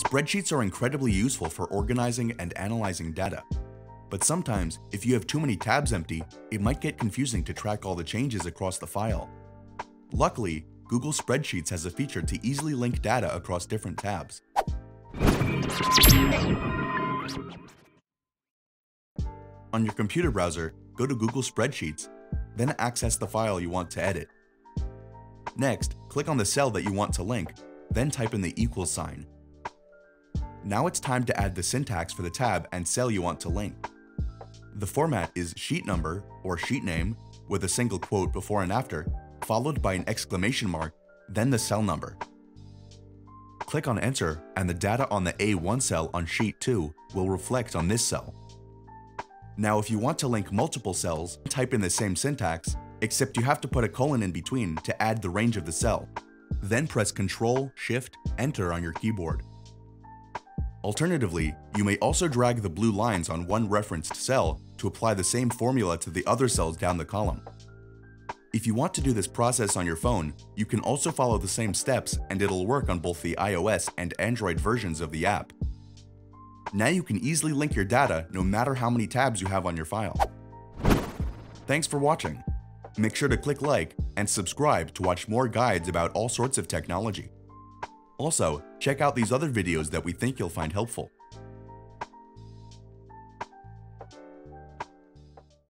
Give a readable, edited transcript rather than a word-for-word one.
Spreadsheets are incredibly useful for organizing and analyzing data. But sometimes, if you have too many tabs empty, it might get confusing to track all the changes across the file. Luckily, Google Sheets has a feature to easily link data across different tabs. On your computer browser, go to Google Sheets, then access the file you want to edit. Next, click on the cell that you want to link, then type in the equals sign. Now it's time to add the syntax for the tab and cell you want to link. The format is sheet number, or sheet name, with a single quote before and after, followed by an exclamation mark, then the cell number. Click on Enter, and the data on the A1 cell on sheet 2 will reflect on this cell. Now if you want to link multiple cells, type in the same syntax, except you have to put a colon in between to add the range of the cell. Then press Ctrl, Shift, Enter on your keyboard. Alternatively, you may also drag the blue lines on one referenced cell to apply the same formula to the other cells down the column. If you want to do this process on your phone, you can also follow the same steps and it'll work on both the iOS and Android versions of the app. Now you can easily link your data no matter how many tabs you have on your file. Thanks for watching. Make sure to click like and subscribe to watch more guides about all sorts of technology. Also, check out these other videos that we think you'll find helpful.